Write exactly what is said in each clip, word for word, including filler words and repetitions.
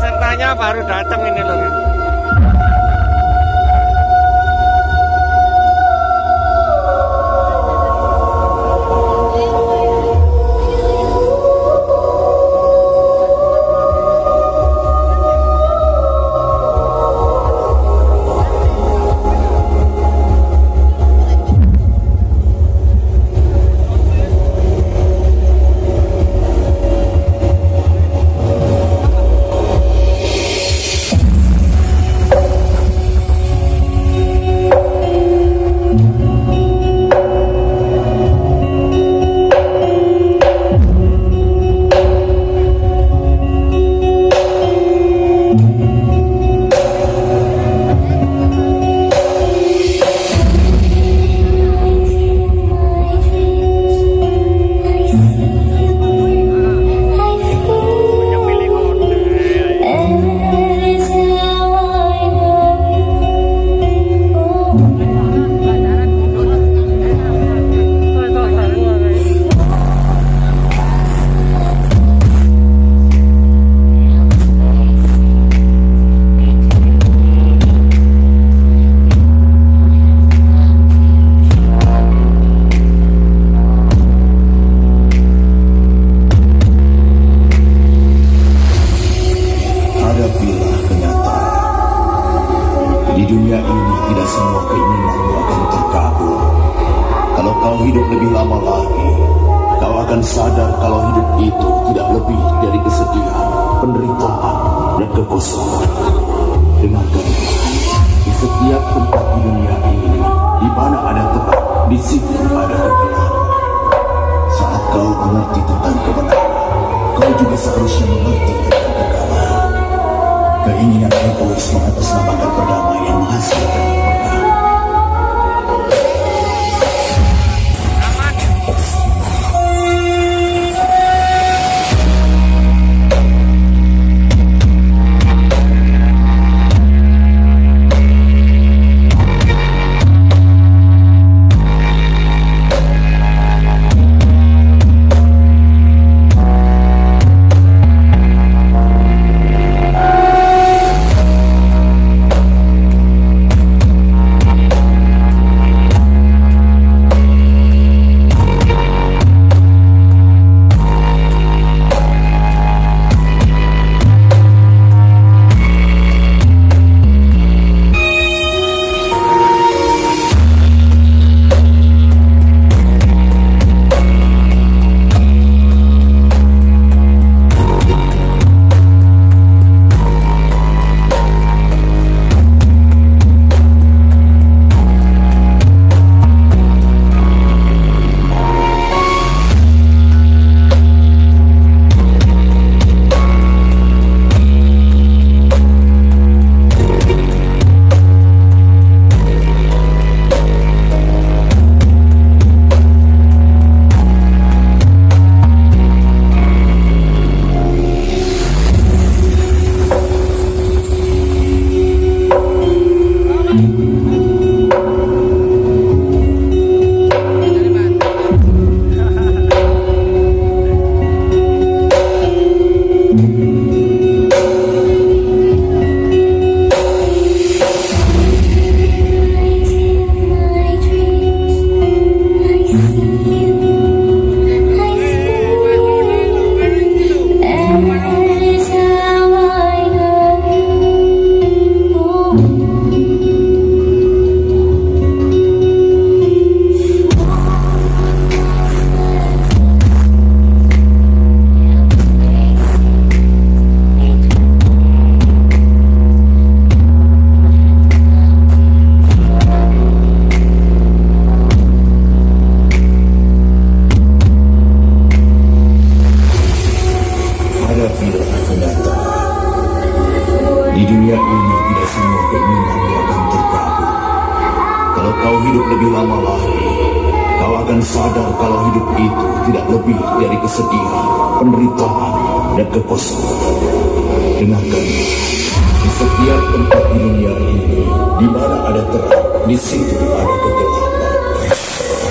Pesertanya baru datang ini loh. Sadar kalau hidup itu tidak lebih dari kesedihan, penderitaan, dan kekosongan. Dengarkan, di setiap tempat di dunia ini, di mana ada tempat, di situ ada kebenaran. Saat kau mengerti tentang kebenaran, kau juga seharusnya mengerti tentang kekalahan. Keinginan egois mengatasnamakan perdamaian menghasilkan perang. Sadar kalau hidup itu tidak lebih dari kesedihan, penderitaan, dan kekosongan. Dengarkan, di setiap tempat di dunia ini, di mana ada terang, misi itu ada kegelapan.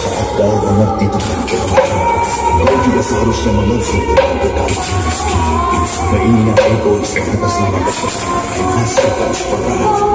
Saat kau mengerti tentang kegelapan, kau juga seharusnya mengerti tentang kegelapan. Keinginan egois atas nama kebenaran menghasilkan perang.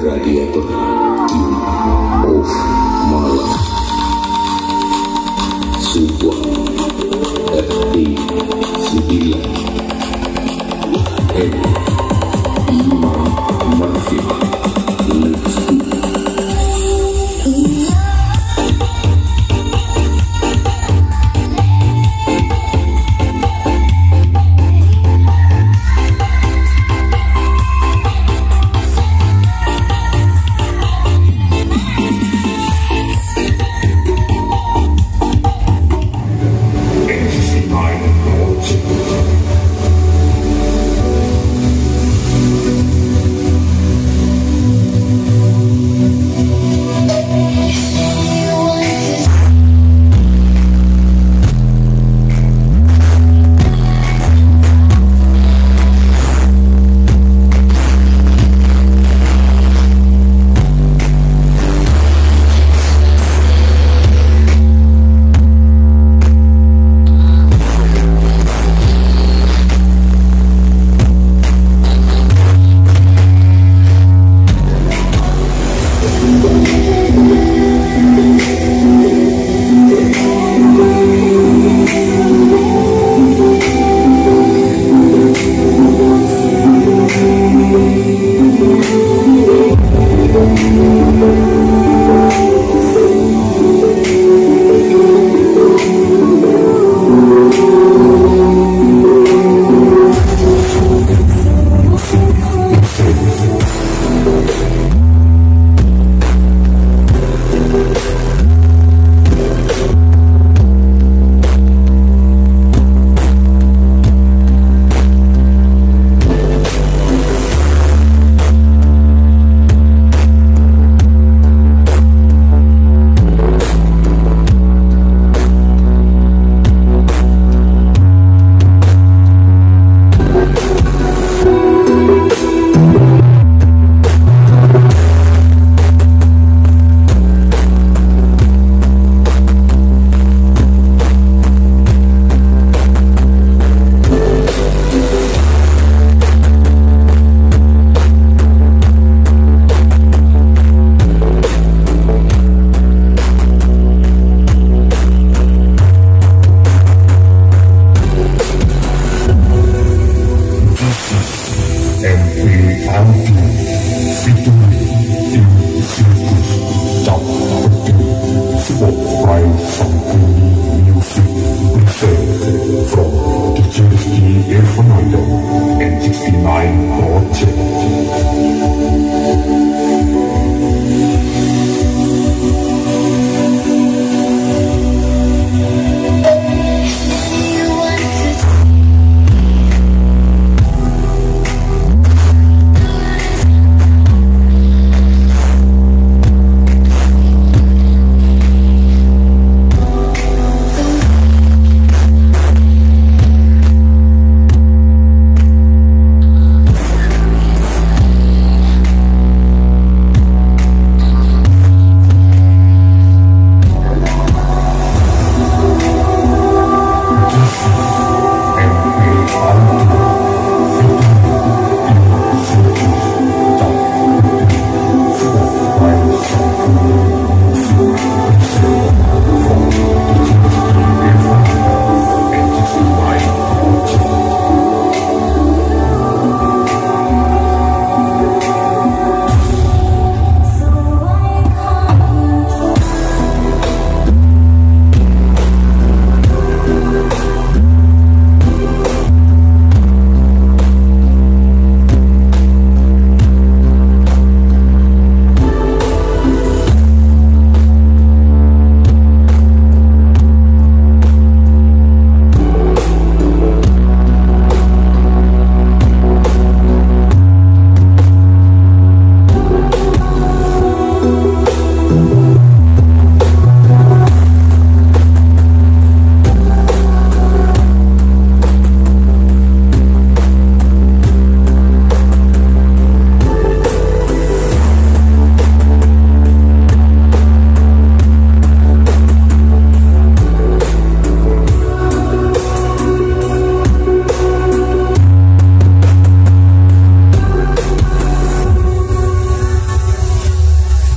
Radiator.